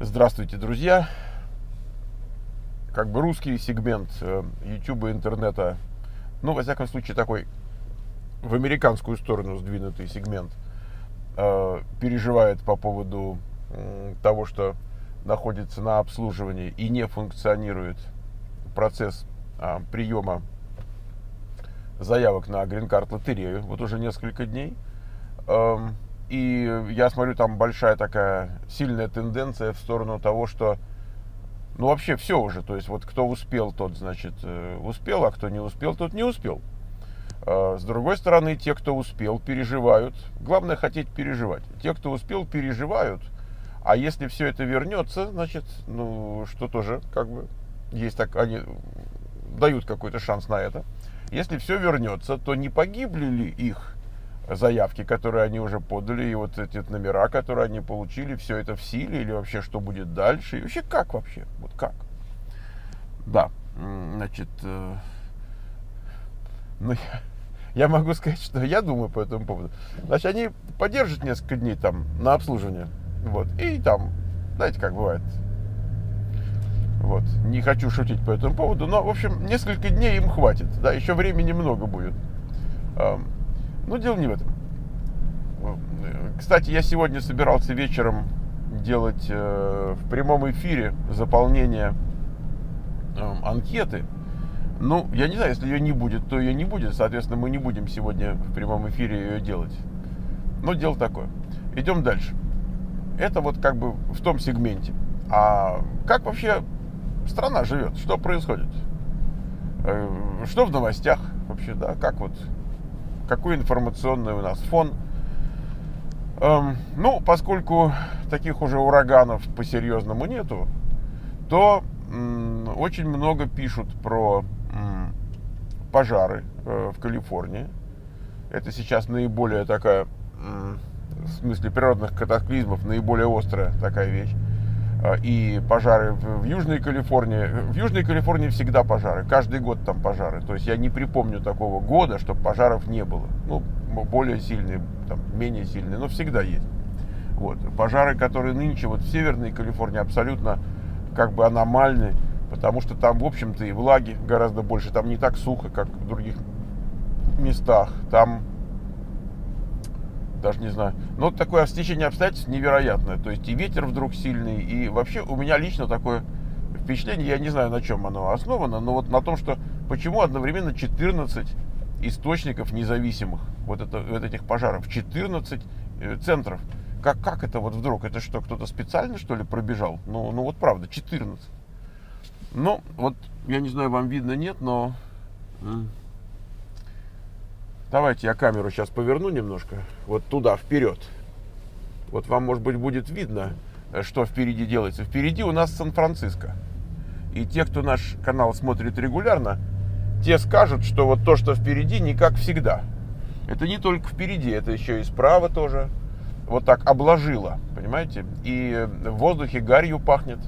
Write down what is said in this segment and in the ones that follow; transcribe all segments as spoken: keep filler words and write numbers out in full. Здравствуйте, друзья! Как бы русский сегмент YouTube и интернета, ну, во всяком случае, такой в американскую сторону сдвинутый сегмент, э, переживает по поводу э, того, что находится на обслуживании и не функционирует процесс э, приема заявок на Green Card лотерею вот уже несколько дней. Э, И я смотрю, там большая такая сильная тенденция в сторону того, что, ну, вообще все уже. То есть вот кто успел, тот, значит, успел, а кто не успел, тот не успел. С другой стороны, те, кто успел, переживают. Главное хотеть переживать. Те, кто успел, переживают. А если все это вернется, значит, ну, что тоже, как бы, есть так, они дают какой-то шанс на это. Если все вернется, то не погибли ли их заявки, которые они уже подали, и вот эти номера, которые они получили, все это в силе, или вообще что будет дальше, и вообще как вообще, вот как? Да, значит, э, ну, я, я могу сказать, что я думаю по этому поводу. Значит, они подержат несколько дней там на обслуживание, вот, и там, знаете, как бывает, вот, не хочу шутить по этому поводу, но, в общем, несколько дней им хватит, да, еще времени много будет. Но дело не в этом. Кстати, я сегодня собирался вечером делать э, в прямом эфире заполнение э, анкеты. Ну, я не знаю, если ее не будет, то ее не будет. Соответственно, мы не будем сегодня в прямом эфире ее делать. Но дело такое. Идем дальше. Это вот как бы в том сегменте. А как вообще страна живет? Что происходит? Э, что в новостях вообще, да? Как вот... Какой информационный у нас фон? Эм, ну, поскольку таких уже ураганов по-серьезному нету, то м, очень много пишут про м, пожары э, в Калифорнии. Это сейчас наиболее такая, м, в смысле природных катаклизмов, наиболее острая такая вещь. Э, и пожары в, в Южной Калифорнии. В Южной Калифорнии всегда пожары. Каждый год там пожары. То есть я не припомню такого года, чтобы пожаров не было. Ну, более сильные, там, менее сильные, но всегда есть. Вот. Пожары, которые нынче вот в Северной Калифорнии, абсолютно как бы аномальны, потому что там, в общем-то, и влаги гораздо больше. Там не так сухо, как в других местах. Там... Даже не знаю. Но такое стечение обстоятельств невероятное. То есть и ветер вдруг сильный. И вообще у меня лично такое впечатление, я не знаю, на чем оно основано, но вот на том, что почему одновременно четырнадцать источников независимых вот, это, вот этих пожаров, четырнадцать центров. Как, как это вот вдруг? Это что, кто-то специально, что ли, пробежал? Ну, ну вот правда, четырнадцать. Ну, вот, я не знаю, вам видно, нет, но... Давайте я камеру сейчас поверну немножко, вот туда, вперед. Вот вам, может быть, будет видно, что впереди делается. Впереди у нас Сан-Франциско. И те, кто наш канал смотрит регулярно, те скажут, что вот то, что впереди, не как всегда. Это не только впереди, это еще и справа тоже. Вот так обложило, понимаете? И в воздухе гарью пахнет.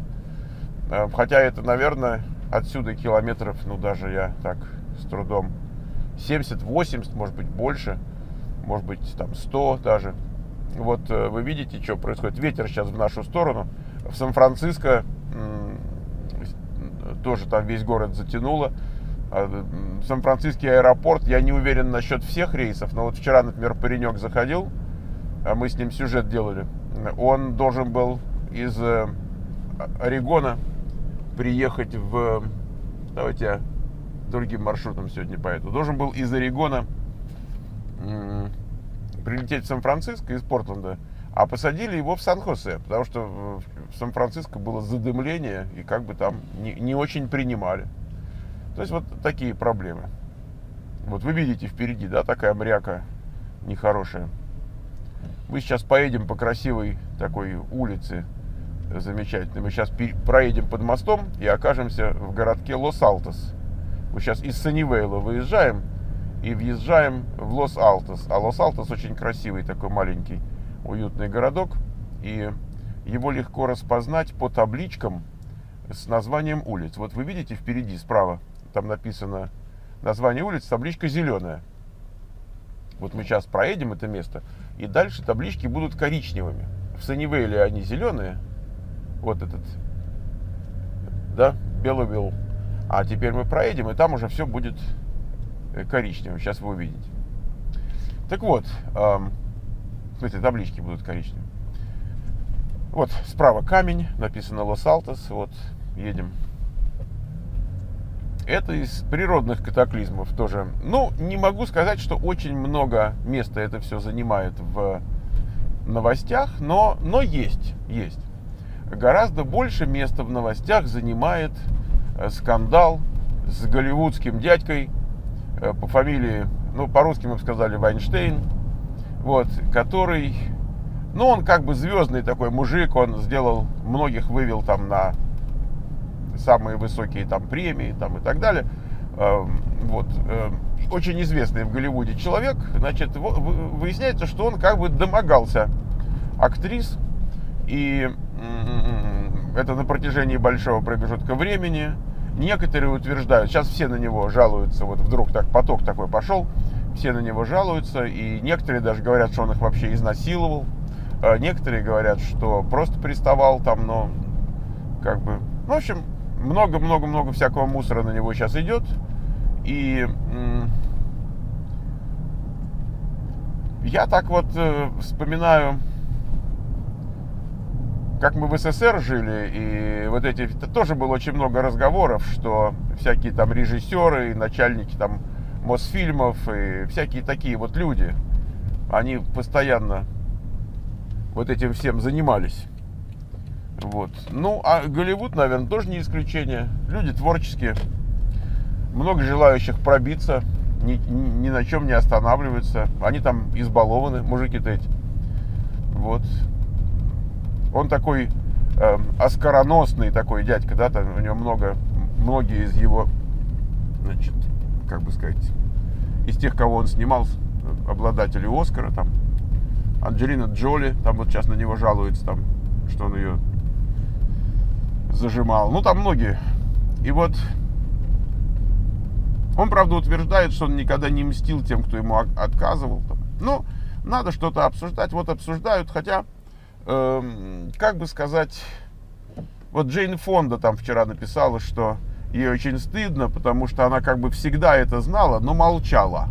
Хотя это, наверное, отсюда километров, ну, даже я так с трудом... семьдесят, восемьдесят, может быть, больше, может быть, там сто даже. Вот вы видите, что происходит. Ветер сейчас в нашу сторону. В Сан-Франциско тоже там весь город затянуло. Сан-Франциский аэропорт, я не уверен насчет всех рейсов, но вот вчера, например, паренек заходил, мы с ним сюжет делали. Он должен был из Орегона приехать в... Давайте я... другим маршрутом сегодня поеду. Должен был из Орегона м- прилететь в Сан-Франциско из Портленда, а посадили его в Сан-Хосе, потому что в Сан-Франциско было задымление и как бы там не, не очень принимали. То есть вот такие проблемы. Вот вы видите впереди, да, такая мряка нехорошая. Мы сейчас поедем по красивой такой улице замечательной. Мы сейчас пер- проедем под мостом и окажемся в городке Лос-Алтос. Мы сейчас из Саннивейла выезжаем и въезжаем в Лос-Алтос. А Лос-Алтос очень красивый такой маленький уютный городок. И его легко распознать по табличкам с названием улиц. Вот вы видите впереди, справа, там написано название улиц, табличка зеленая. Вот мы сейчас проедем это место, и дальше таблички будут коричневыми. В Саннивейле они зеленые, вот этот, да, белый-белый. А теперь мы проедем, и там уже все будет коричневым. Сейчас вы увидите. Так вот, эм, эти таблички будут коричневые. Вот справа камень, написано Лос-Алтос. Вот, едем. Это из природных катаклизмов тоже. Ну, не могу сказать, что очень много места это все занимает в новостях, но, но есть, есть. Гораздо больше места в новостях занимает скандал с голливудским дядькой по фамилии, ну, по-русски мы бы сказали, Вайнштейн, вот, который, ну, он как бы звездный такой мужик, он сделал, многих вывел там на самые высокие там премии там и так далее. Вот, очень известный в Голливуде человек, значит, выясняется, что он как бы домогался актрис, и это на протяжении большого промежутка времени. Некоторые утверждают, сейчас все на него жалуются, вот вдруг так поток такой пошел, все на него жалуются, и некоторые даже говорят, что он их вообще изнасиловал, некоторые говорят, что просто приставал там, но как бы, ну, в общем, много-много-много всякого мусора на него сейчас идет, и я так вот вспоминаю, как мы в СССР жили, и вот эти, тоже было очень много разговоров, что всякие там режиссеры, начальники там Мосфильмов и всякие такие вот люди, они постоянно вот этим всем занимались. Вот. Ну, а Голливуд, наверное, тоже не исключение. Люди творческие, много желающих пробиться, ни, ни на чем не останавливаются. Они там избалованы, мужики-то эти. Вот. Он такой э, оскароносный такой дядька, да, там у него много, многие из его, значит, как бы сказать, из тех, кого он снимал, обладатели Оскара, там, Анджелина Джоли, там вот сейчас на него жалуется, там, что он ее зажимал, ну, там многие. И вот он, правда, утверждает, что он никогда не мстил тем, кто ему отказывал, там. Ну, надо что-то обсуждать, вот обсуждают, хотя... Как бы сказать, вот Джейн Фонда там вчера написала, что ей очень стыдно, потому что она как бы всегда это знала, но молчала.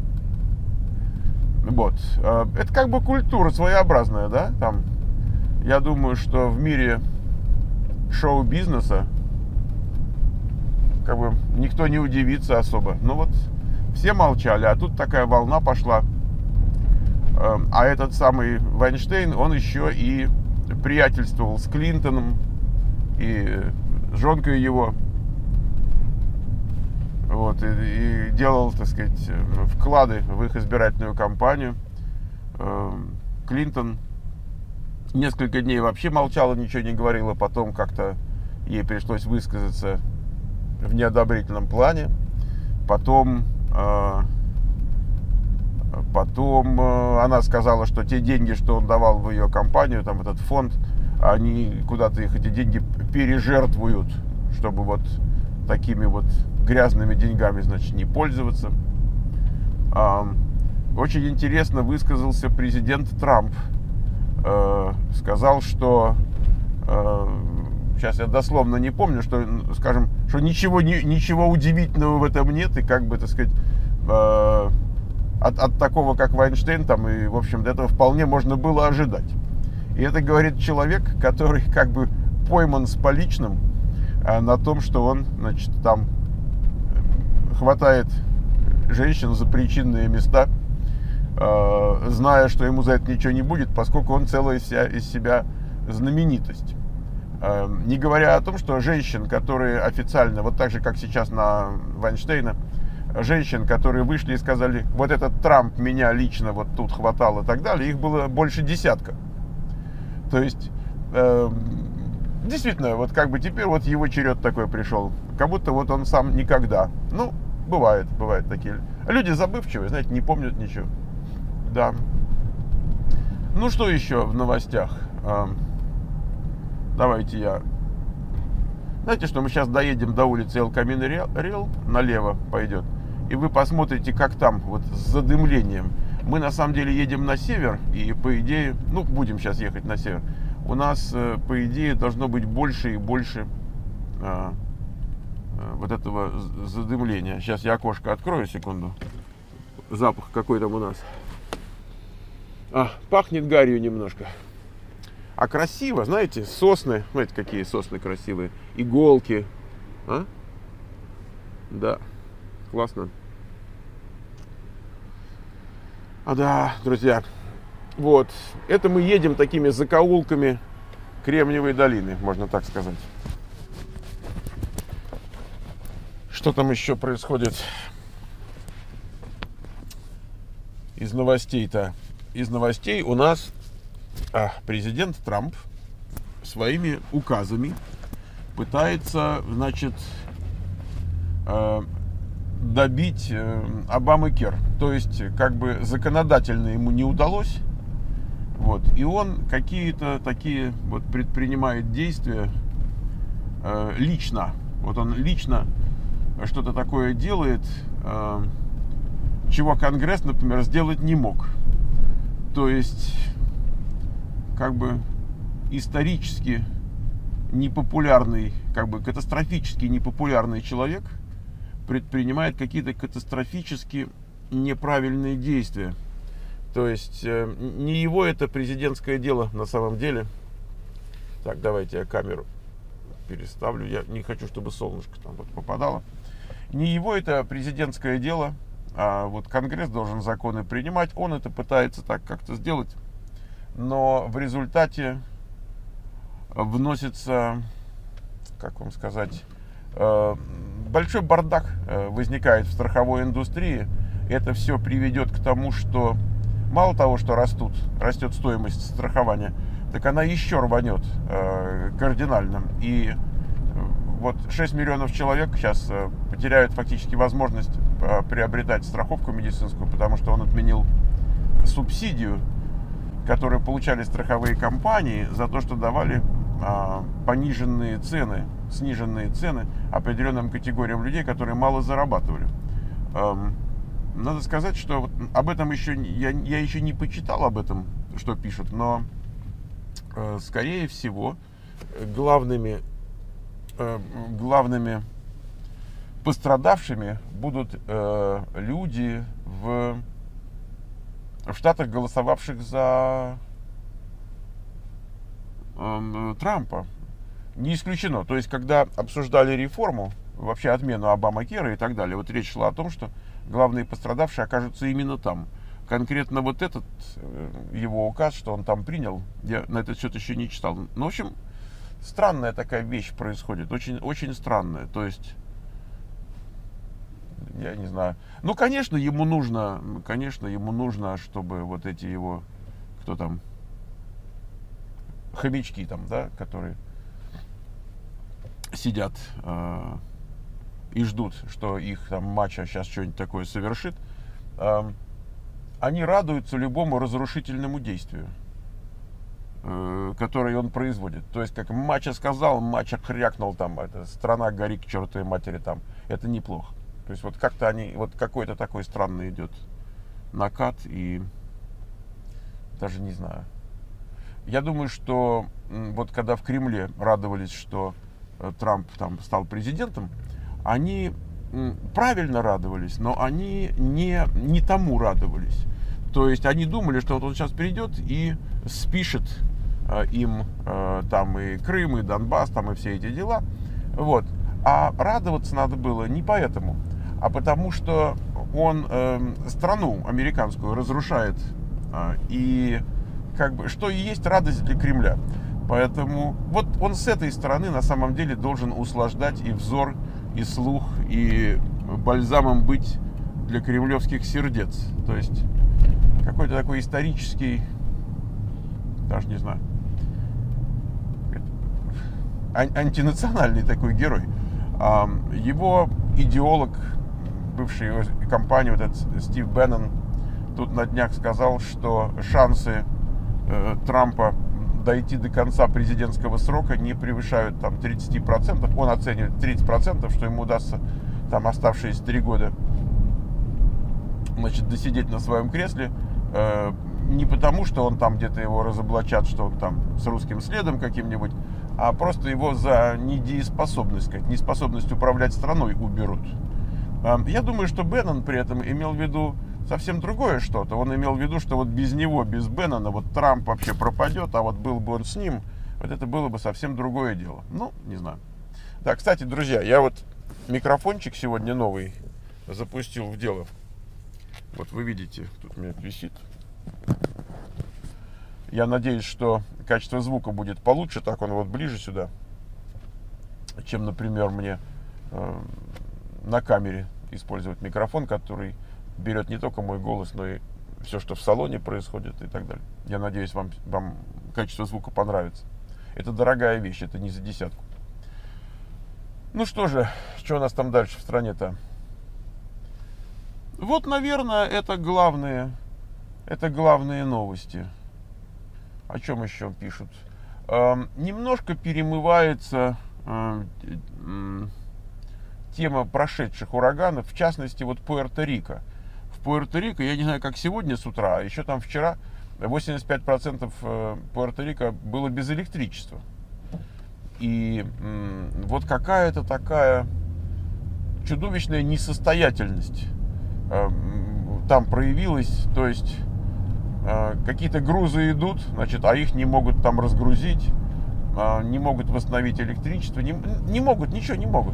Вот. Это как бы культура своеобразная, да? Там, я думаю, что в мире шоу-бизнеса как бы никто не удивится особо. Ну вот, все молчали, а тут такая волна пошла. А этот самый Вайнштейн, он еще и приятельствовал с Клинтоном и жёнкой его, вот, и, и делал, так сказать, вклады в их избирательную кампанию. Клинтон несколько дней вообще молчала, ничего не говорила, потом как-то ей пришлось высказаться в неодобрительном плане, потом... Потом она сказала, что те деньги, что он давал в ее компанию, там этот фонд, они куда-то их, эти деньги, пережертвуют, чтобы вот такими вот грязными деньгами, значит, не пользоваться. Очень интересно высказался президент Трамп. Сказал, что, сейчас я дословно не помню, что, скажем, что ничего, ничего удивительного в этом нет, и как бы, так сказать, От, от такого, как Вайнштейн, там, и, в общем, до этого вполне можно было ожидать. И это говорит человек, который как бы пойман с поличным а, на том, что он, значит, там хватает женщин за причинные места, а, зная, что ему за это ничего не будет, поскольку он целая вся из себя знаменитость. А, не говоря о том, что женщин, которые официально, вот так же, как сейчас на Вайнштейна, женщин, которые вышли и сказали, вот этот Трамп меня лично вот тут хватал и так далее, их было больше десятка. То есть, э, действительно, вот как бы теперь вот его черед такой пришел, как будто вот он сам никогда. Ну, бывает, бывают такие. Люди забывчивые, знаете, не помнят ничего. Да. Ну, что еще в новостях? Э, давайте я... Знаете, что мы сейчас доедем до улицы Эл Камино Рил, налево пойдет. И вы посмотрите, как там, вот с задымлением. Мы на самом деле едем на север, и по идее, ну, будем сейчас ехать на север. у нас, по идее, должно быть больше и больше а, а, вот этого задымления. Сейчас я окошко открою, секунду. Запах какой там у нас. А, пахнет гарью немножко. А красиво, знаете, сосны. Знаете, какие сосны красивые. Иголки. А? Да, классно. А да, друзья. Вот, это мы едем такими закоулками Кремниевой долины, можно так сказать. Что там еще происходит из новостей-то? Из новостей у нас а, президент Трамп своими указами пытается, значит, э, добить э, Обамакер. То есть, как бы законодательно ему не удалось. Вот. И он какие-то такие вот предпринимает действия э, лично. Вот он лично что-то такое делает, э, чего Конгресс, например, сделать не мог. То есть, как бы исторически непопулярный, как бы катастрофически непопулярный человек предпринимает какие-то катастрофически неправильные действия. То есть, не его это президентское дело на самом деле. Так, давайте я камеру переставлю. Я не хочу, чтобы солнышко там вот попадало. Не его это президентское дело. А вот Конгресс должен законы принимать. Он это пытается так как-то сделать. Но в результате вносится, как вам сказать, большой бардак возникает в страховой индустрии. Это все приведет к тому, что мало того, что растут, растет стоимость страхования, так она еще рванет э, кардинально. И вот шесть миллионов человек сейчас э, потеряют фактически возможность э, приобретать страховку медицинскую, потому что он отменил субсидию, которую получали страховые компании за то, что давали э, пониженные цены, сниженные цены определенным категориям людей, которые мало зарабатывали. Эм, Надо сказать, что вот об этом еще я, я еще не почитал об этом, что пишут, но э, скорее всего главными, э, главными пострадавшими будут э, люди в, в штатах, голосовавших за э, Трампа. Не исключено. То есть, когда обсуждали реформу, вообще отмену Обамакера и так далее, вот речь шла о том, что главные пострадавшие окажутся именно там. Конкретно вот этот его указ, что он там принял, я на этот счет еще не читал. Ну, в общем, странная такая вещь происходит, очень, очень странная. То есть, я не знаю. Ну, конечно, ему нужно, конечно, ему нужно, чтобы вот эти его, кто там, хомячки там, да, которые сидят э- и ждут, что их там мачо сейчас что-нибудь такое совершит, э, они радуются любому разрушительному действию, э, которое он производит. То есть, как мачо сказал, мачо хрякнул, там, это, страна гори к чертовой матери, там, это неплохо. То есть, вот как-то они, вот какой-то такой странный идет накат, и даже не знаю. Я думаю, что вот когда в Кремле радовались, что Трамп там стал президентом, они правильно радовались, но они не, не тому радовались. То есть они думали, что вот он сейчас придет и спишет э, им э, там и Крым, и Донбасс, там и все эти дела. Вот. А радоваться надо было не поэтому, а потому что он э, страну американскую разрушает. Э, и как бы, что и есть радость для Кремля. Поэтому вот он с этой стороны на самом деле должен услаждать и взор, и слух, и бальзамом быть для кремлевских сердец. То есть какой-то такой исторический, даже не знаю, ан- антинациональный такой герой. Его идеолог, бывший его компании, вот этот Стив Беннон, тут на днях сказал, что шансы э, Трампа дойти до конца президентского срока не превышают там тридцать процентов. Он оценивает тридцать процентов, что ему удастся там оставшиеся три года, значит, досидеть на своем кресле, э, не потому, что он там где-то его разоблачат, что он там с русским следом каким-нибудь, а просто его за недееспособность, как неспособность управлять страной уберут. Я думаю, что Беннон при этом имел в виду совсем другое что-то. Он имел в виду, что вот без него, без Беннона, вот Трамп вообще пропадет, а вот был бы он с ним, вот это было бы совсем другое дело. Ну, не знаю. Да, кстати, друзья, я вот микрофончик сегодня новый запустил в дело. Вот вы видите, тут у меня висит. Я надеюсь, что качество звука будет получше, так он вот ближе сюда, чем, например, мне э, на камере использовать микрофон, который берет не только мой голос, но и все, что в салоне происходит и так далее. Я надеюсь, вам, вам качество звука понравится. Это дорогая вещь, это не за десятку. Ну что же, что у нас там дальше в стране-то? Вот, наверное, это главные, это главные новости. О чем еще пишут? Эм, немножко перемывается э, э, э, тема прошедших ураганов, в частности, вот Пуэрто-Рико. В Пуэрто-Рико, я не знаю, как сегодня с утра, а еще там вчера восемьдесят пять процентов Пуэрто-Рико было без электричества. И э, вот какая-то такая чудовищная несостоятельность там проявилась, то есть э, какие-то грузы идут, значит, а их не могут там разгрузить, э, не могут восстановить электричество, не, не могут, ничего не могут.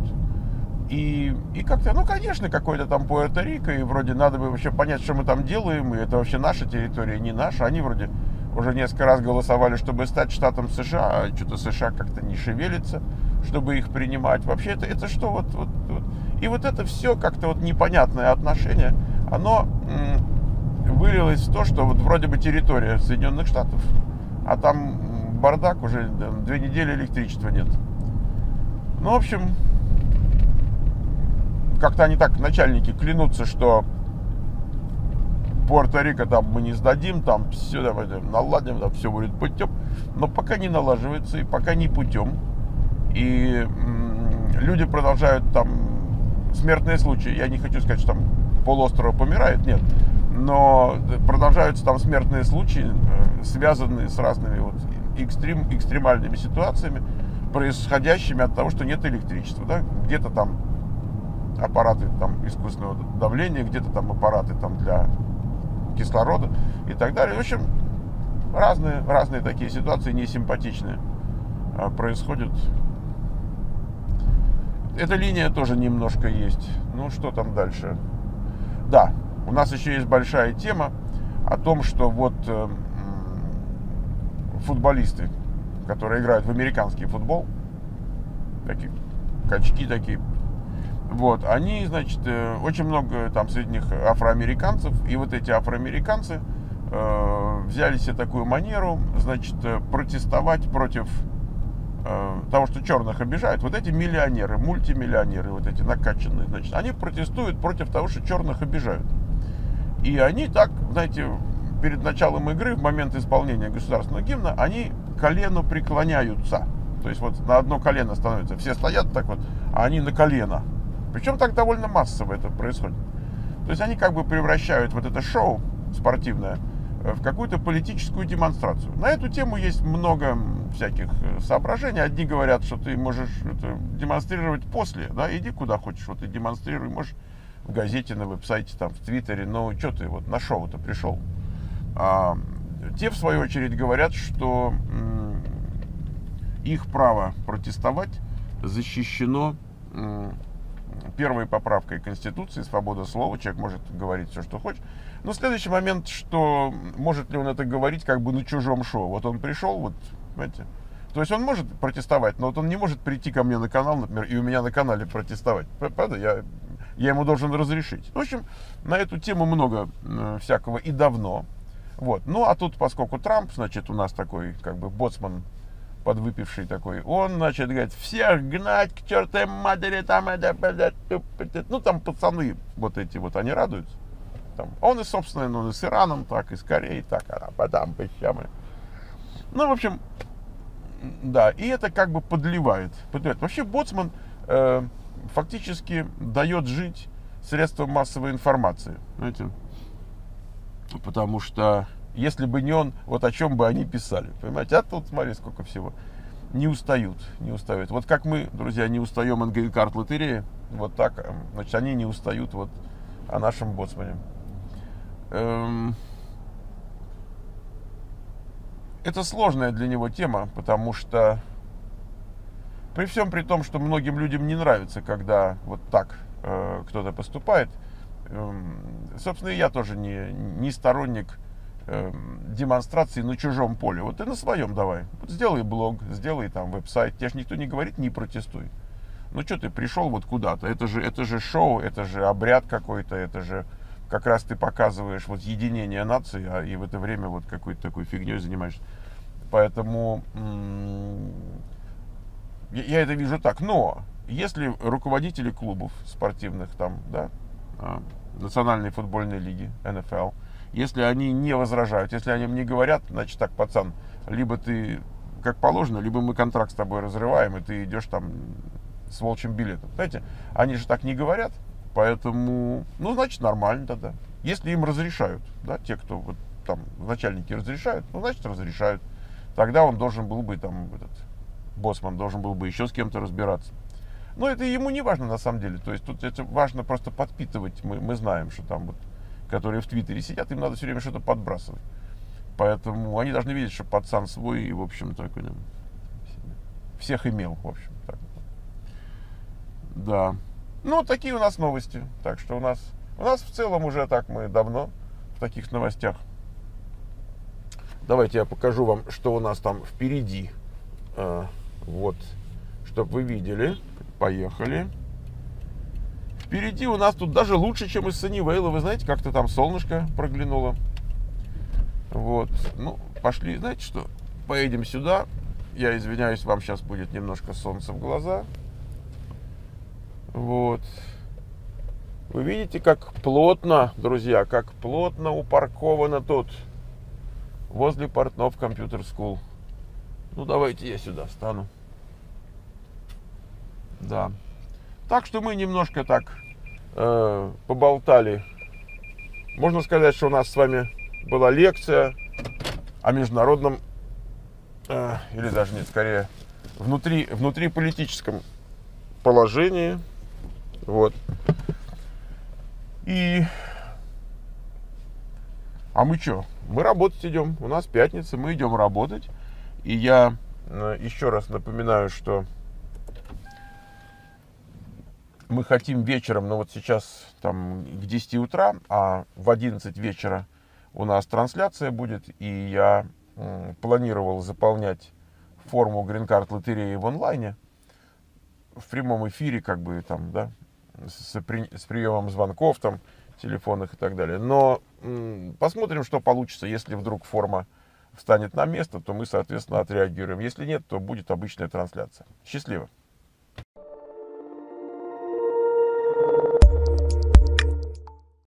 И, и как-то, ну, конечно, какой-то там Пуэрто-Рико, и вроде надо бы вообще понять, что мы там делаем, и это вообще наша территория, не наша. Они вроде уже несколько раз голосовали, чтобы стать штатом США, а что-то США как-то не шевелится, чтобы их принимать. Вообще это, это что вот, вот, вот. И вот это все как-то вот непонятное отношение, оно м, вылилось в то, что вот вроде бы территория Соединенных Штатов, а там бардак, уже две недели электричества нет. Ну, в общем, как-то они так, начальники, клянутся, что Пуэрто-Рико там мы не сдадим, там все давай, наладим, там все будет путем, но пока не налаживается и пока не путем. И м, люди продолжают там... Смертные случаи. Я не хочу сказать, что там полуострова помирает, нет. Но продолжаются там смертные случаи, связанные с разными вот экстрем, экстремальными ситуациями, происходящими от того, что нет электричества. Да? Где-то там аппараты там, искусственного давления, где-то там аппараты там, для кислорода и так далее. В общем, разные, разные такие ситуации несимпатичные происходят. Эта линия тоже немножко есть. Ну, что там дальше? Да, у нас еще есть большая тема о том, что вот э, футболисты, которые играют в американский футбол, такие качки такие, вот, они, значит, э, очень много там среди них афроамериканцев, и вот эти афроамериканцы э, взяли себе такую манеру, значит, протестовать против того, что черных обижают. Вот эти миллионеры, мультимиллионеры, вот эти накачанные, значит, они протестуют против того, что черных обижают. И они так, знаете, перед началом игры, в момент исполнения государственного гимна, они колено преклоняются. То есть вот на одно колено становятся. Все стоят так вот, а они на колено. Причем так довольно массово это происходит. То есть они как бы превращают вот это шоу спортивное в какую-то политическую демонстрацию. На эту тему есть много всяких соображений. Одни говорят, что ты можешь это демонстрировать после, да, иди куда хочешь, вот и демонстрируй, можешь в газете, на веб-сайте, там, в Твиттере, но что ты вот на шоу-то пришел. А те, в свою очередь, говорят, что м, их право протестовать защищено м, первой поправкой Конституции, свобода слова, человек может говорить все, что хочет. Но следующий момент, что может ли он это говорить как бы на чужом шоу. Вот он пришел, вот, понимаете, то есть он может протестовать, но вот он не может прийти ко мне на канал, например, и у меня на канале протестовать. Правда, я, я ему должен разрешить. В общем, на эту тему много всякого и давно. Вот. Ну, а тут, поскольку Трамп, значит, у нас такой, как бы, боцман, подвыпивший такой, он, значит, говорит, всех гнать к чертой матери, там, ну, там пацаны вот эти вот, они радуются. Там. Он и, собственно, ну, и с Ираном так, и с Кореей так, а потом, ну, в общем, да, и это как бы подливает. подливает. Вообще, боцман э, фактически дает жить средствам массовой информации, знаете, потому что Если бы не он, вот о чем бы они писали. Понимаете? А тут, смотри, сколько всего. Не устают, не устают. Вот как мы, друзья, не устаем от Green Card лотереи, вот так, значит, они не устают вот о нашем боцмане. Эм... Это сложная для него тема, потому что при всем при том, что многим людям не нравится, когда вот так э, кто-то поступает, э, собственно, и я тоже не, не сторонник э, демонстрации на чужом поле. Вот ты на своем давай. Вот сделай блог, сделай там веб-сайт. Тебе же никто не говорит, не протестуй. Ну что ты пришел вот куда-то? Это же, это же шоу, это же обряд какой-то, это же... Как раз ты показываешь вот единение нации, а и в это время вот какой-то такой фигней занимаешься. Поэтому м- я это вижу так. Но если руководители клубов спортивных, там, да, Национальной футбольной лиги, эн эф эл, если они не возражают, если они мне говорят, значит так, пацан, либо ты как положено, либо мы контракт с тобой разрываем, и ты идешь там с волчьим билетом. Знаете, они же так не говорят. Поэтому, ну, значит, нормально тогда. Если им разрешают, да, те, кто вот там, начальники разрешают, ну, значит, разрешают. Тогда он должен был бы, там, этот, боссман должен был бы еще с кем-то разбираться. Но это ему не важно, на самом деле. То есть тут это важно просто подпитывать. Мы, мы знаем, что там вот, которые в Твиттере сидят, им надо все время что-то подбрасывать. Поэтому они должны видеть, что пацан свой и, в общем, так, всех имел, в общем, так. Да. Ну, такие у нас новости. Так что у нас, у нас в целом уже так мы давно в таких новостях. Давайте я покажу вам, что у нас там впереди. Э, вот, чтобы вы видели. Поехали. Впереди у нас тут даже лучше, чем из Саннивейла. Вы знаете, как-то там солнышко проглянуло. Вот. Ну, пошли, знаете что? Поедем сюда. Я извиняюсь, вам сейчас будет немножко солнца в глаза. Вот. Вы видите, как плотно, друзья, как плотно упарковано тут. Возле Портнов Компьютер Скул. Ну, давайте я сюда встану. Да. Так что мы немножко так э, поболтали. Можно сказать, что у нас с вами была лекция о международном, э, или даже нет, скорее, внутри, внутриполитическом положении. Вот. И... А мы что? Мы работать идем. У нас пятница, мы идем работать. И я еще раз напоминаю, что мы хотим вечером, но вот сейчас там к десяти утра, а в одиннадцать вечера у нас трансляция будет. И я планировал заполнять форму Green Card лотереи в онлайне. В прямом эфире, как бы там, да, с, при, с приемом звонков, там, телефонных и так далее. Но м- посмотрим, что получится. Если вдруг форма встанет на место, то мы, соответственно, отреагируем. Если нет, то будет обычная трансляция. Счастливо!